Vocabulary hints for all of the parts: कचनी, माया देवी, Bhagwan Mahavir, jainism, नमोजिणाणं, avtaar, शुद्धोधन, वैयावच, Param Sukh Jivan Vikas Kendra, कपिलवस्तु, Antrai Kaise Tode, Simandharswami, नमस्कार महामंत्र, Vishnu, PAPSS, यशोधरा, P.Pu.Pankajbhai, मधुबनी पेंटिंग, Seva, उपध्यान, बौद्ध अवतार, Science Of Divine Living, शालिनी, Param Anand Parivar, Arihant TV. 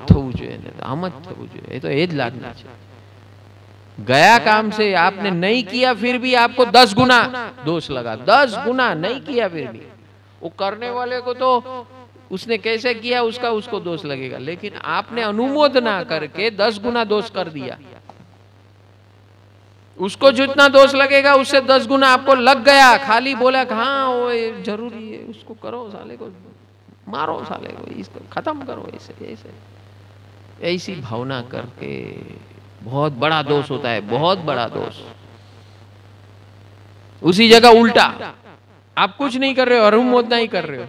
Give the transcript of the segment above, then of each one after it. આમ જ થવું જોઈએ, આમ જ થવું જોઈએ, એ તો એ જ લાગણી છે। गया काम से आपने नहीं किया फिर भी आपको 10 गुना दोष लगा, 10 गुना नहीं किया फिर भी। वो करने वाले को तो उसने कैसे किया उसका उसको दोष लगेगा, लेकिन आपने अनुमोदना करके 10 गुना दोष कर दिया, उसको जितना दोष लगेगा उससे 10 गुना आपको लग गया। खाली बोला हाँ वो जरूरी है, उसको करो, साले को मारो, साले को इसको खत्म करो, ऐसे ऐसे ऐसी भावना करके बहुत बड़ा दोष होता है, बहुत बड़ा दोष। उसी जगह उल्टा आप कुछ नहीं कर रहे हो, अनुमोदना ही कर रहे हो,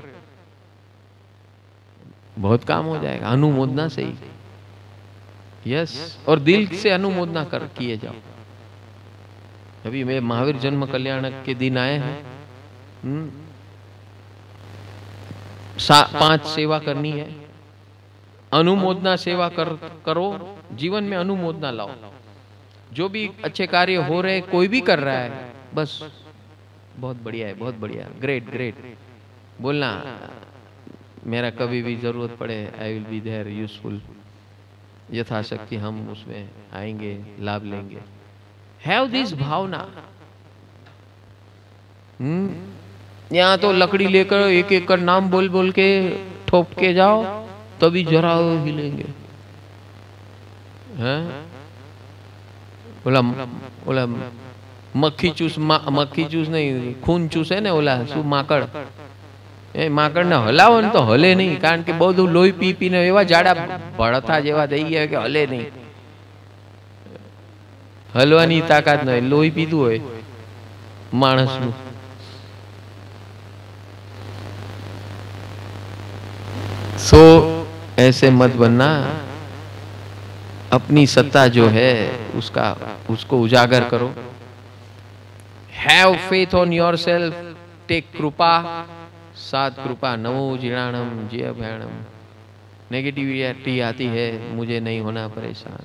बहुत काम हो जाएगा अनुमोदना से ही। यस, और दिल से अनुमोदना कर किए जाओ। अभी मैं महावीर जन्म कल्याण के दिन आए हैं, 5 सेवा करनी है, अनुमोदना सेवा करो, जीवन में अनुमोदना लाओ। जो भी अच्छे कार्य हो रहे कोई भी कर रहा है, बस बहुत बढ़िया है, बहुत बढ़िया, ग्रेट ग्रेट बोलना। मेरा कभी भी जरूरत पड़े I will be there useful, यथाशक्ति हम उसमें आएंगे, लाभ लेंगे। हैव दिस भावना। यहाँ तो लकड़ी लेकर एक एक कर नाम बोल बोल के ठोप के जाओ तभी जरा हिलेंगे। बोला बोला मक्खी चूस नहीं, खून चूस है ना, ओला शू माकड़, ए माकड़ ने हलावो तो हले नहीं, कारण के बहुत लोही पी पी ने एवा जाड़ा भड़था जेवा दई गया कि हले नहीं, हलवानी ताकत नहीं, लोही पीधु होय माणसनु। सो ऐसे मत बनना, अपनी सत्ता जो है उसका उसको उजागर करो। Have faith on your self, take कृपा, सात कृपा, नमोजिणाणं जय भयाणम। नेगेटिविटी आती है, मुझे नहीं होना परेशान,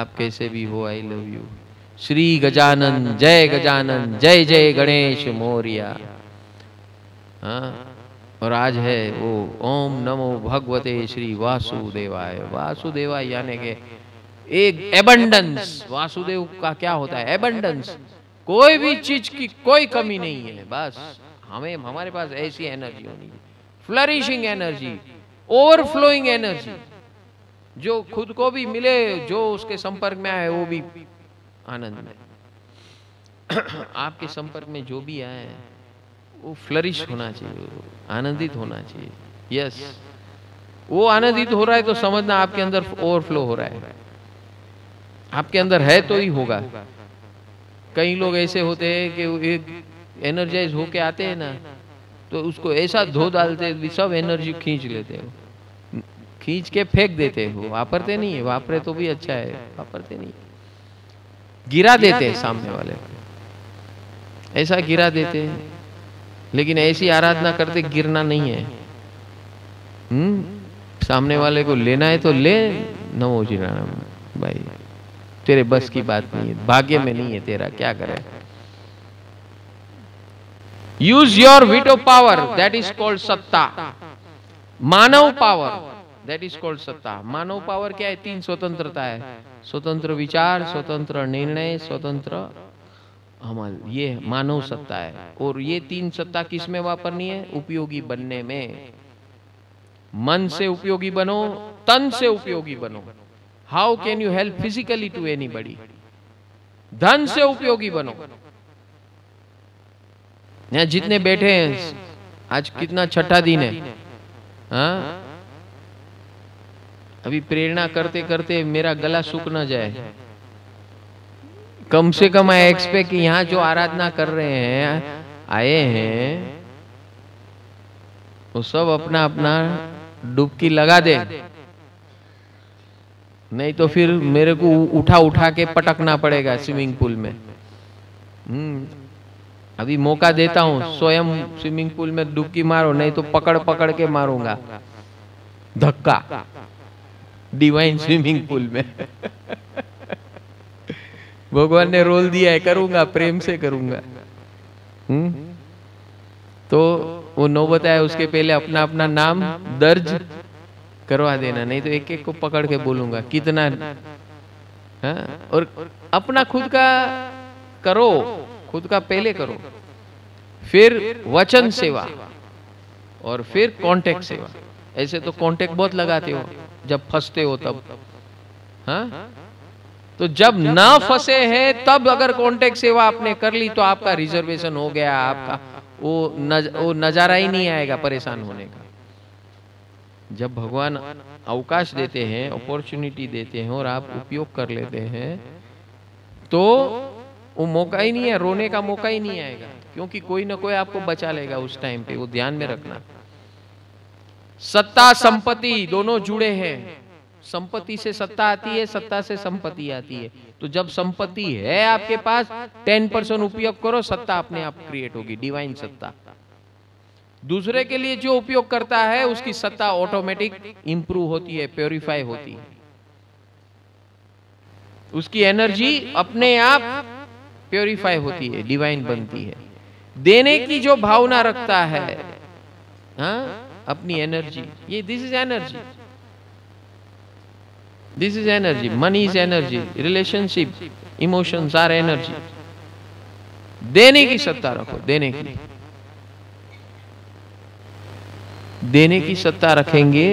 आप कैसे भी हो I love you. Shri Gajanan जय गजानन, जय जय गणेश मोरिया। हाँ, और आज है वो ओम नमो भगवते श्री वासुदेवाय। वासुदेवाय यानी के एक एबंडेंस, वासुदेव का क्या होता है एबंडेंस, कोई भी चीज की कोई कमी नहीं है, बस हमें हमारे पास ऐसी एनर्जी होनी है, फ्लरिशिंग एनर्जी, ओवरफ्लोइंग एनर्जी, जो खुद को भी मिले जो उसके संपर्क में आए वो भी आनंद में। आपके संपर्क में जो भी आए वो फ्लरिश होना चाहिए, आनंदित होना चाहिए। यस, वो आनंदित हो रहा है तो समझना आपके अंदर ओवरफ्लो हो रहा है, आपके अंदर है तो ही होगा। कई लोग ऐसे होते हैं कि एक एनर्जाइज होके आते हैं ना तो उसको ऐसा धो डालते हैं, सब एनर्जी खींच लेते हो, खींच के फेंक देते हो, वापरते नहीं है, वापरे तो भी अच्छा है, वापरते नहीं, गिरा देते हैं सामने वाले, ऐसा गिरा देते हैं। लेकिन ऐसी आराधना करते गिरना नहीं है, सामने वाले को लेना है तो ले, नमो जिणाणं भाई, तेरे बस की बात नहीं है, भाग्य में नहीं है तेरा, क्या करे। Use your veto power, that is called सत्ता, मानव पावर, दैट इज कॉल्ड सत्ता। मानव पावर क्या है, 3 स्वतंत्रता है, स्वतंत्र विचार, स्वतंत्र निर्णय, स्वतंत्र अमल, ये मानव सत्ता है। और ये 3 सत्ता किसमें वापरनी है, उपयोगी बनने में। मन से उपयोगी बनो, तन से उपयोगी बनो, how can you help physically to anybody. धन से उपयोगी बनो, यहाँ जितने बैठे हैं आज कितना छठा दिन है, हाँ? अभी प्रेरणा करते करते मेरा गला सूख ना जाए, कम से कम आई एक्सपेक्ट कि यहाँ जो आराधना कर रहे हैं आए हैं वो सब अपना अपना डुबकी लगा दे, नहीं तो फिर मेरे को उठा उठा के पटकना पड़ेगा स्विमिंग पूल में। अभी मौका देता हूँ, स्वयं स्विमिंग पूल में डुबकी मारो, नहीं तो पकड़ पकड़ के मारूंगा धक्का डिवाइन स्विमिंग पूल में। भगवान ने रोल दिया है, करूंगा, प्रेम से करूंगा। तो वो नौबत आए उसके पहले अपना अपना नाम दर्ज करवा देना, नहीं तो एक एक को पकड़ के बोलूंगा कितना। हाँ? और अपना खुद का करो, खुद का पहले करो, फिर वचन सेवा और फिर कांटेक्ट सेवा। ऐसे तो कांटेक्ट बहुत लगाते हो जब फंसते हो तब। हाँ, तो जब ना फंसे हैं तब अगर कांटेक्ट सेवा आपने कर ली तो आपका रिजर्वेशन हो गया, आपका वो नजारा ही नहीं आएगा परेशान होने का। जब भगवान अवकाश देते हैं, अपॉर्चुनिटी देते हैं और आप उपयोग कर लेते हैं तो वो मौका ही नहीं है, रोने का मौका ही नहीं आएगा, क्योंकि कोई ना कोई आपको बचा लेगा उस टाइम पे। वो ध्यान में रखना। सत्ता संपत्ति दोनों जुड़े हैं। संपत्ति से सत्ता आती है, सत्ता से संपत्ति आती है। तो जब संपत्ति है आपके पास 10% उपयोग करो, सत्ता अपने आप क्रिएट होगी, डिवाइन सत्ता। दूसरे के लिए जो उपयोग करता है उसकी सत्ता ऑटोमेटिक इंप्रूव होती है, प्योरीफाई होती है, उसकी एनर्जी अपने आप प्योरीफाई होती है, डिवाइन बनती है। देने की जो भावना रखता है, हाँ, अपनी एनर्जी, ये this is energy, this is energy, money is energy, relationship, emotions are energy. देने की सत्ता रखो, देने की, देने की सत्ता रखेंगे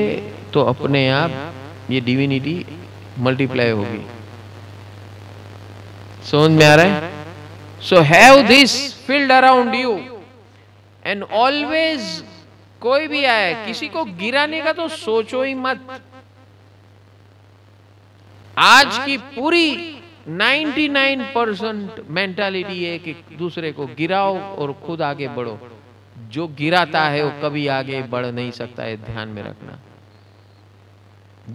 तो अपने आप ये डिविनिटी मल्टीप्लाई होगी। समझ में आ रहा है? So have this field around you and always. कोई भी आए, किसी को गिराने का तो सोचो ही मत। आज की पूरी 99% मेंटालिटी है कि दूसरे को गिराओ और खुद आगे बढ़ो। जो गिराता है वो कभी आगे बढ़ नहीं सकता है, ध्यान में रखना।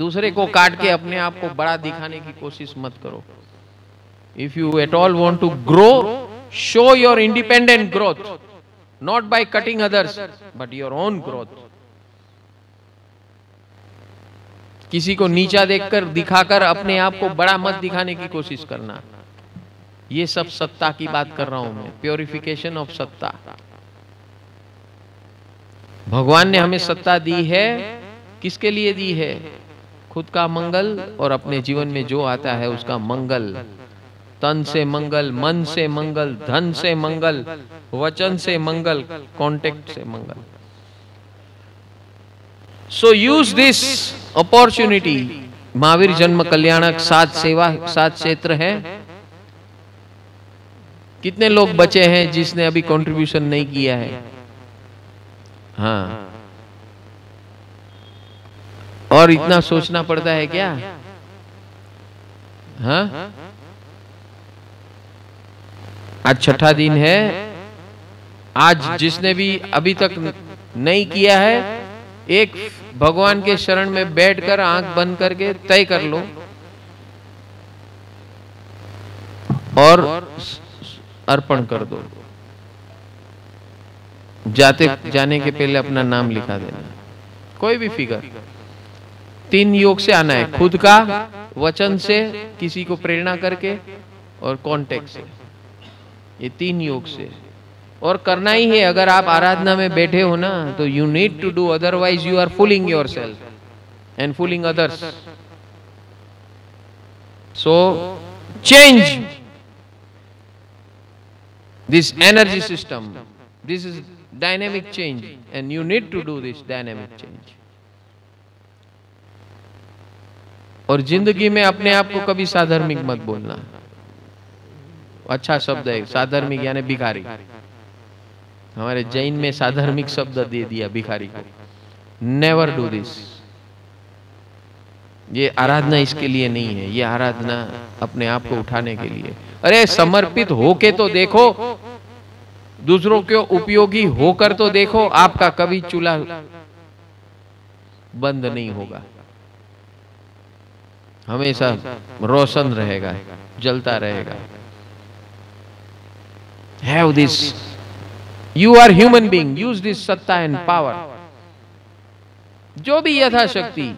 दूसरे को काट के अपने आप को बड़ा दिखाने की कोशिश मत करो। If you at all want to grow, show your independent growth, not by cutting others but your own growth. किसी को नीचा देखकर, दिखाकर अपने आप को बड़ा मत दिखाने की कोशिश करना। ये सब सत्ता की बात कर रहा हूं मैं, प्योरिफिकेशन ऑफ सत्ता। भगवान ने हमें सत्ता दी है, किसके लिए दी है? खुद का मंगल और अपने जीवन में जो आता है उसका मंगल। तन से मंगल, मन से मंगल, धन से मंगल, वचन से मंगल, कांटेक्ट से मंगल। So use this opportunity. Mahavir जन्म कल्याणक 7 क्षेत्र है। कितने लोग बचे हैं जिसने अभी कंट्रीब्यूशन नहीं किया है? हाँ, और इतना सोचना पड़ता है क्या? हाँ, आज 6ठा दिन है। आज जिसने भी अभी तक नहीं किया है, एक भगवान के शरण में बैठकर आंख बंद करके तय कर लो और अर्पण कर दो। जाने के पहले अपना नाम लिखा देना। कोई भी फिगर 3 योग से आना है, खुद का, वचन से, किसी को प्रेरणा करके, और कांटेक्ट से। ये 3 योग से और करना ही है। अगर आप आराधना में बैठे हो ना तो you need to do, otherwise you are fooling yourself and fooling others. So change this energy system. This is dynamic change and you need to do this dynamic change. और जिंदगी में अपने आप को कभी साधर्मिक मत बोलना। अच्छा शब्द है साधर्मिक, यानी भिखारी। हमारे जैन में साधर्मिक शब्द दे दिया भिखारी को। Never do this. ये आराधना इसके लिए नहीं है, ये आराधना अपने आप को उठाने के लिए। अरे समर्पित होके तो देखो, दूसरों के उपयोगी होकर तो देखो, आपका कभी चूल्हा बंद नहीं होगा, हमेशा रोशन रहेगा, जलता रहेगा। Have this, you are human being, use this सत्ता एंड पावर, जो भी यथाशक्ति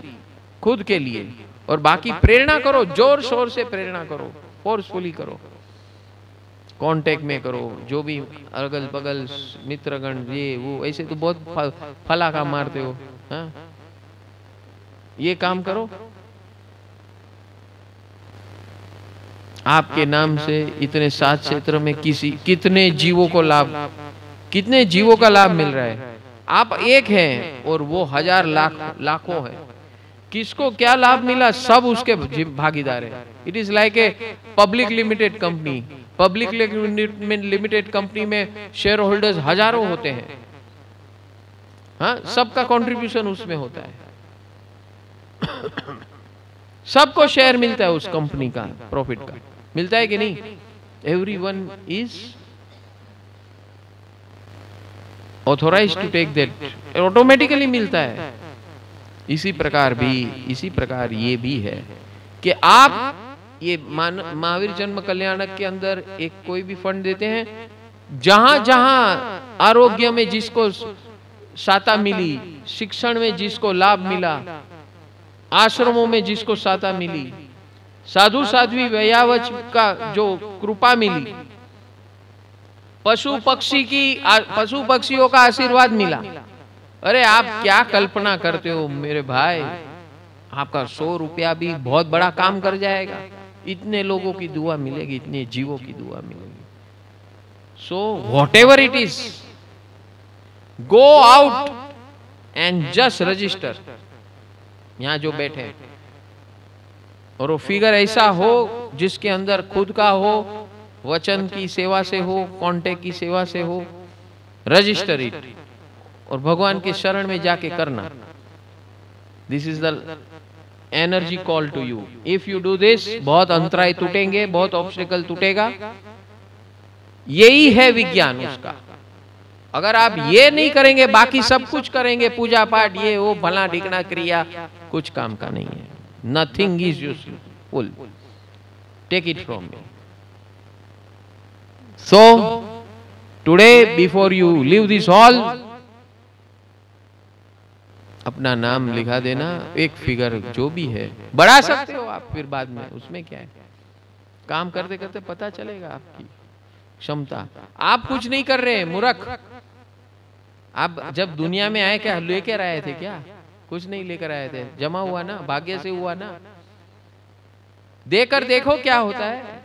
खुद के लिए, और बाकी प्रेरणा करो, जोर शोर से प्रेरणा करो, फोर्सफुली करो, कांटेक्ट में करो, जो भी अगल बगल मित्रगण, ये वो। ऐसे तो बहुत फलाका मारते हो। हाँ? ये काम करो, आपके नाम से इतने सात क्षेत्र में किसी कितने जीवों को लाभ, कितने जीवों का लाभ मिल रहा है। आप एक हैं और वो हजार लाख लाखों है, किसको क्या लाभ मिला, सब उसके भागीदार है। It is like a public limited company. Public limited company में शेयर होल्डर्स हजारों होते हैं, हाँ, सबका कंट्रीब्यूशन उसमें होता है, सबको शेयर मिलता है उस कंपनी का, प्रॉफिट का मिलता है कि नहीं। Everyone is authorised to take that, automatically मिलता है। इसी प्रकार भी, इसी प्रकार ये भी है कि आप ये महावीर जन्म कल्याणक के अंदर एक कोई भी फंड देते हैं, जहां जहां आरोग्य में जिसको साता मिली, शिक्षण में जिसको लाभ मिला, आश्रमों में जिसको साता मिली, साधु साध्वी व्यायावच का जो कृपा मिली, पशु पक्षी की, पशु पक्षियों का आशीर्वाद मिला। अरे आप क्या कल्पना करते हो मेरे भाई, आपका 100 रुपया भी बहुत बड़ा काम कर जाएगा। इतने लोगों की दुआ मिलेगी, इतने जीवों की दुआ मिलेगी। So whatever it is, go out and just register. यहाँ जो बैठे, और वो फिगर ऐसा हो जिसके अंदर खुद का हो, वचन की सेवा से हो, कांटेक्ट की सेवा से हो, रजिस्टर इट और भगवान के शरण में जाके करना। This is the energy call to you. If you do this, बहुत अंतराय टूटेंगे, बहुत ऑब्स्टिकल टूटेगा। यही है विज्ञान उसका। अगर आप ये नहीं करेंगे, बाकी सब कुछ करेंगे, पूजा पाठ ये वो भला ढिकना क्रिया, कुछ काम का नहीं है। Nothing is useful, take it from me. So today before you leave this hall, अपना नाम लिखा देना, एक फिगर जो भी है बढ़ा सकते हो आप, फिर बाद में उसमें क्या है, काम करते करते पता चलेगा आपकी क्षमता। आप कुछ नहीं कर रहे हैं, मूर्ख। आप जब दुनिया में आए क्या लेकर आए थे? क्या कुछ नहीं लेकर आए थे, जमा हुआ ना, भाग्य से हुआ ना। देकर देखो क्या होता है।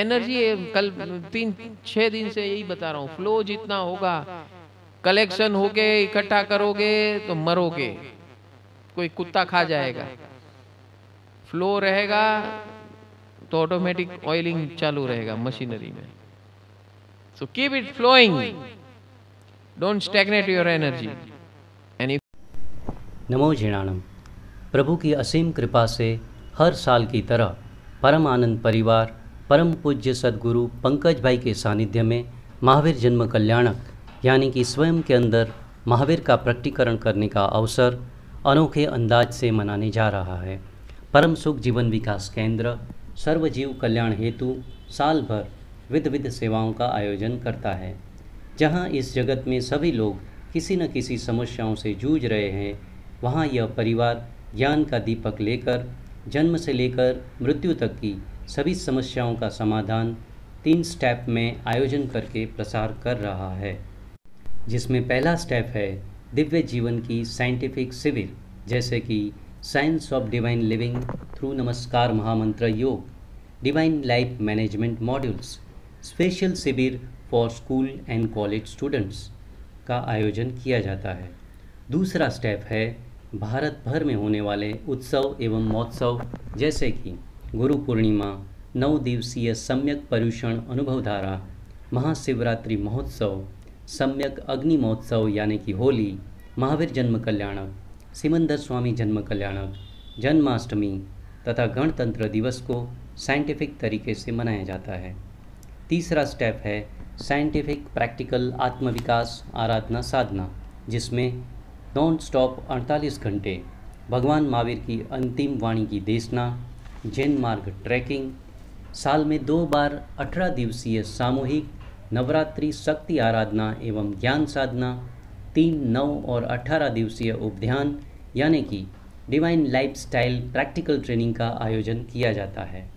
एनर्जी कल 3-6 दिन से यही बता रहा हूं, फ्लो जितना होगा, कलेक्शन होके इकट्ठा करोगे तो मरोगे, कोई कुत्ता खा जाएगा। फ्लो रहेगा तो ऑटोमेटिक ऑयलिंग चालू रहेगा मशीनरी में। So keep it flowing, don't stagnate your energy. नमोजिणाणं। प्रभु की असीम कृपा से हर साल की तरह परम आनंद परिवार परम पूज्य सदगुरु पंकज भाई के सानिध्य में महावीर जन्म कल्याणक यानी कि स्वयं के अंदर महावीर का प्रकटीकरण करने का अवसर अनोखे अंदाज से मनाने जा रहा है। परम सुख जीवन विकास केंद्र सर्वजीव कल्याण हेतु साल भर विविध सेवाओं का आयोजन करता है, जहां इस जगत में सभी लोग किसी न किसी समस्याओं से जूझ रहे हैं, वहां यह परिवार ज्ञान का दीपक लेकर जन्म से लेकर मृत्यु तक की सभी समस्याओं का समाधान 3 स्टेप में आयोजन करके प्रसार कर रहा है, जिसमें पहला स्टेप है दिव्य जीवन की साइंटिफिक शिविर, जैसे कि science of divine living through नमस्कार महामंत्र योग, divine life management modules, special शिविर for school and college students का आयोजन किया जाता है। दूसरा स्टेप है भारत भर में होने वाले उत्सव एवं महोत्सव, जैसे कि गुरु पूर्णिमा, 9 दिवसीय सम्यक पर्युषण अनुभवधारा, महाशिवरात्रि महोत्सव, सम्यक अग्नि महोत्सव यानी कि होली, महावीर जन्म कल्याणक, सिमंदर स्वामी जन्म कल्याणक, जन्माष्टमी तथा गणतंत्र दिवस को साइंटिफिक तरीके से मनाया जाता है। तीसरा स्टेप है साइंटिफिक प्रैक्टिकल आत्मविकास आराधना साधना, जिसमें नॉन स्टॉप 48 घंटे भगवान महावीर की अंतिम वाणी की देशना, जैन मार्ग ट्रैकिंग, साल में 2 बार 18 दिवसीय सामूहिक नवरात्रि शक्ति आराधना एवं ज्ञान साधना, 3, 9 और 18 दिवसीय उपध्यान यानी कि डिवाइन लाइफस्टाइल प्रैक्टिकल ट्रेनिंग का आयोजन किया जाता है।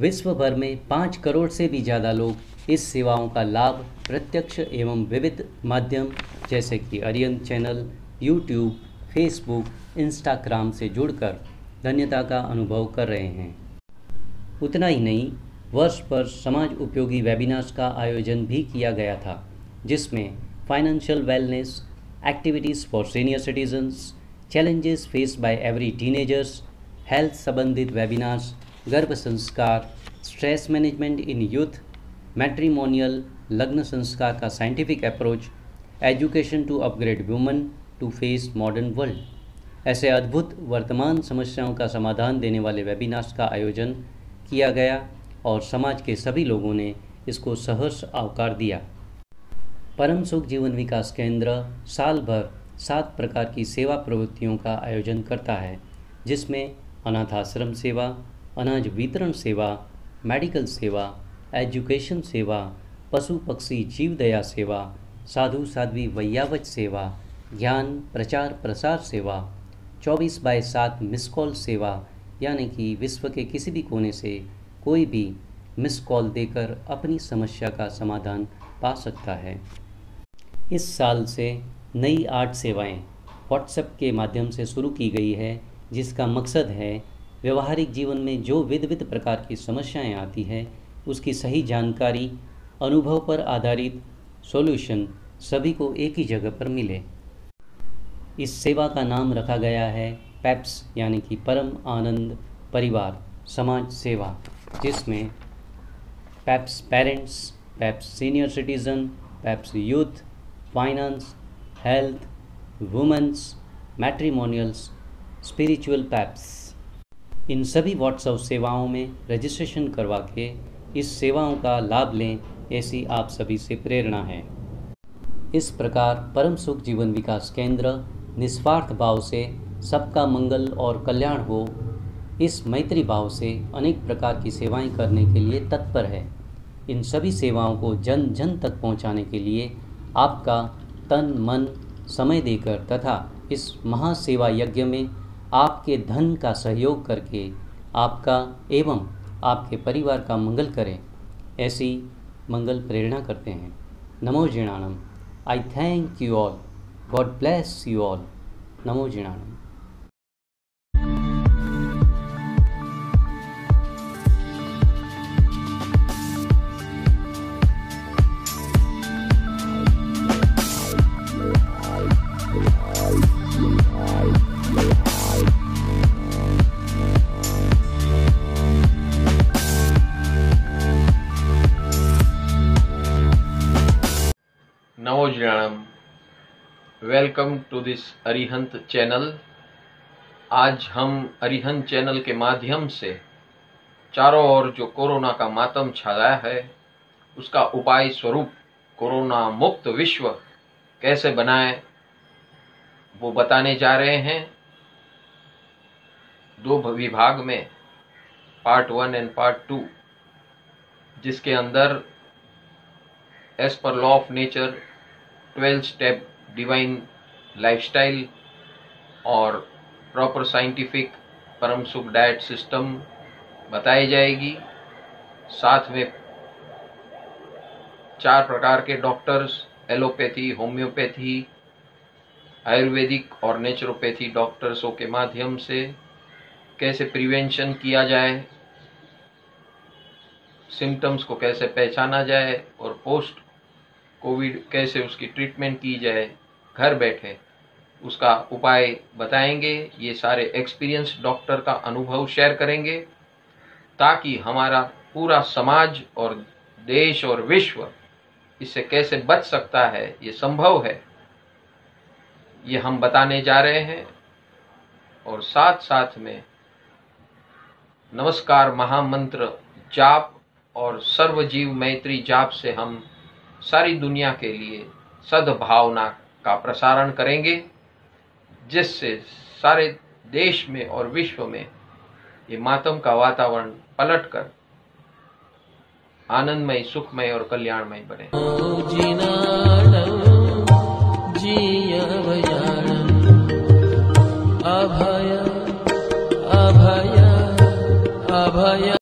विश्व भर में 5 करोड़ से भी ज़्यादा लोग इस सेवाओं का लाभ प्रत्यक्ष एवं विविध माध्यम जैसे कि Arihant channel, YouTube, Facebook, Instagram से जुड़कर धन्यता का अनुभव कर रहे हैं। उतना ही नहीं, वर्ष पर समाज उपयोगी वेबिनार्स का आयोजन भी किया गया था, जिसमें financial wellness, activities for senior citizens, challenges face by every teenagers, health संबंधित वेबिनार्स, गर्भ संस्कार, stress management in youth, matrimonial, लग्न संस्कार का scientific approach, education to upgrade women to face modern world, ऐसे अद्भुत वर्तमान समस्याओं का समाधान देने वाले वेबिनार्स का आयोजन किया गया और समाज के सभी लोगों ने इसको सहर्ष आवकार दिया। परम सुख जीवन विकास केंद्र साल भर 7 प्रकार की सेवा प्रवृत्तियों का आयोजन करता है, जिसमें अनाथ आश्रम सेवा, अनाज वितरण सेवा, मेडिकल सेवा, एजुकेशन सेवा, पशु पक्षी जीव दया सेवा, साधु साध्वी वैयावच सेवा, ज्ञान प्रचार प्रसार सेवा, 24/7 मिस कॉल सेवा, यानी कि विश्व के किसी भी कोने से कोई भी मिस कॉल देकर अपनी समस्या का समाधान पा सकता है। इस साल से नई 8 सेवाएं व्हाट्सएप के माध्यम से शुरू की गई है, जिसका मकसद है व्यवहारिक जीवन में जो विविध प्रकार की समस्याएं आती है उसकी सही जानकारी, अनुभव पर आधारित सॉल्यूशन सभी को एक ही जगह पर मिले। इस सेवा का नाम रखा गया है पैप्स, यानी कि परम आनंद परिवार समाज सेवा, जिसमें PAPS parents, PAPS senior citizen, PAPS youth, finance, health, women's, matrimonials, spiritual PAPS, इन सभी व्हाट्सएप सेवाओं में रजिस्ट्रेशन करवा के इस सेवाओं का लाभ लें, ऐसी आप सभी से प्रेरणा है। इस प्रकार परम सुख जीवन विकास केंद्र निस्वार्थ भाव से सबका मंगल और कल्याण हो, इस मैत्री भाव से अनेक प्रकार की सेवाएं करने के लिए तत्पर है। इन सभी सेवाओं को जन जन तक पहुंचाने के लिए आपका तन मन समय देकर तथा इस महासेवा यज्ञ में आपके धन का सहयोग करके आपका एवं आपके परिवार का मंगल करें, ऐसी मंगल प्रेरणा करते हैं। नमोजिणाणं। I thank you all. God bless you all. नमोजिणाणं। Welcome to this Arihant channel. आज हम अरिहंत चैनल के माध्यम से चारों ओर जो कोरोना का मातम छाया है उसका उपाय स्वरूप कोरोना मुक्त विश्व कैसे बनाए वो बताने जा रहे हैं। 2 विभाग में, पार्ट 1 एंड पार्ट 2, जिसके अंदर as per law of nature 12 step divine lifestyle और प्रॉपर साइंटिफिक परम सुख डाइट सिस्टम बताई जाएगी। साथ में 4 प्रकार के डॉक्टर्स, एलोपैथी, होम्योपैथी, आयुर्वेदिक और नेचुरोपैथी डॉक्टर्सों के माध्यम से कैसे प्रिवेंशन किया जाए, सिम्टम्स को कैसे पहचाना जाए और पोस्ट कोविड कैसे उसकी ट्रीटमेंट की जाए घर बैठे, उसका उपाय बताएंगे। ये सारे एक्सपीरियंस डॉक्टर का अनुभव शेयर करेंगे ताकि हमारा पूरा समाज और देश और विश्व इससे कैसे बच सकता है, ये संभव है, ये हम बताने जा रहे हैं। और साथ साथ में नमस्कार महामंत्र जाप और सर्वजीव मैत्री जाप से हम सारी दुनिया के लिए सद्भावना का प्रसारण करेंगे, जिससे सारे देश में और विश्व में ये मातम का वातावरण पलटकर आनंदमय, सुखमय और कल्याणमय बने। अभय अभय अभय।